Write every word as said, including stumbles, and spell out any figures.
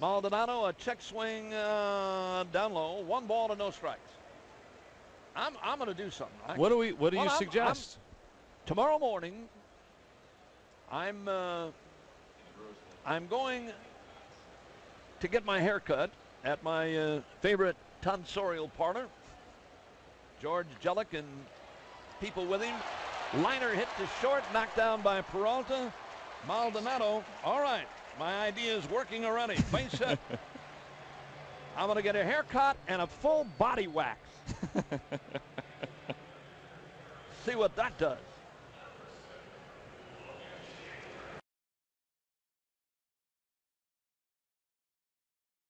Maldonado, a check swing uh, down low. One ball and no strikes. I'm I'm going to do something. I, what do we? What do well, you I'm, suggest? I'm, tomorrow morning, I'm uh, I'm going to get my hair cut at my uh, favorite tonsorial parlor. George Jellic and people with him. Liner hit to short, knocked down by Peralta. Maldonado, all right, my idea is working already. Face hit. I'm going to get a haircut and a full body wax. See what that does.